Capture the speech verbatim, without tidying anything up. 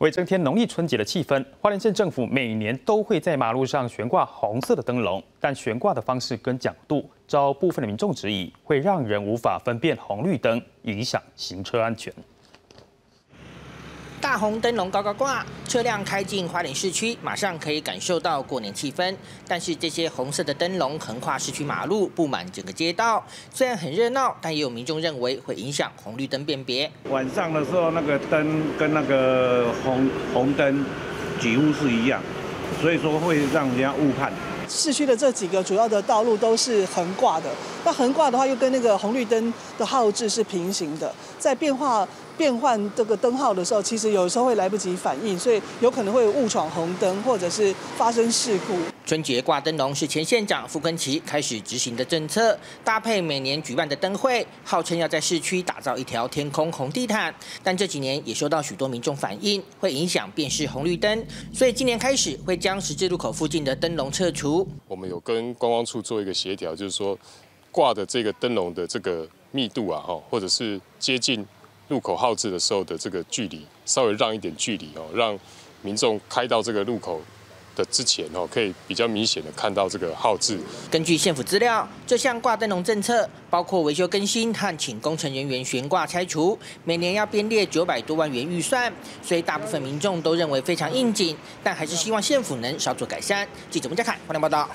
为增添农历春节的气氛，花莲县政府每年都会在马路上悬挂红色的灯笼，但悬挂的方式跟角度遭部分的民众质疑，会让人无法分辨红绿灯，影响行车安全。大红灯笼高高挂，车辆开进花莲市区，马上可以感受到过年气氛。但是这些红色的灯笼横跨市区马路，布满整个街道，虽然很热闹，但也有民众认为会影响红绿灯辨别。晚上的时候，那个灯跟那个红红灯几乎是一样，所以说会让人家误判。 市区的这几个主要的道路都是横挂的，那横挂的话又跟那个红绿灯的号志是平行的，在变化变换这个灯号的时候，其实有时候会来不及反应，所以有可能会误闯红灯或者是发生事故。春节挂灯笼是前县长傅崐萁开始执行的政策，搭配每年举办的灯会，号称要在市区打造一条天空红地毯，但这几年也收到许多民众反映，会影响辨识红绿灯，所以今年开始会将十字路口附近的灯笼撤除。 我们有跟观光处做一个协调，就是说挂的这个灯笼的这个密度啊，哈，或者是接近路口号志的时候的这个距离，稍微让一点距离哦，让民众开到这个路口的之前哦，可以比较明显的看到这个号志。根据县府资料，这项挂灯笼政策包括维修更新和请工程人员悬挂拆除，每年要编列九百多万元预算，所以大部分民众都认为非常应景，但还是希望县府能稍作改善。记者吴家凯，花莲报道。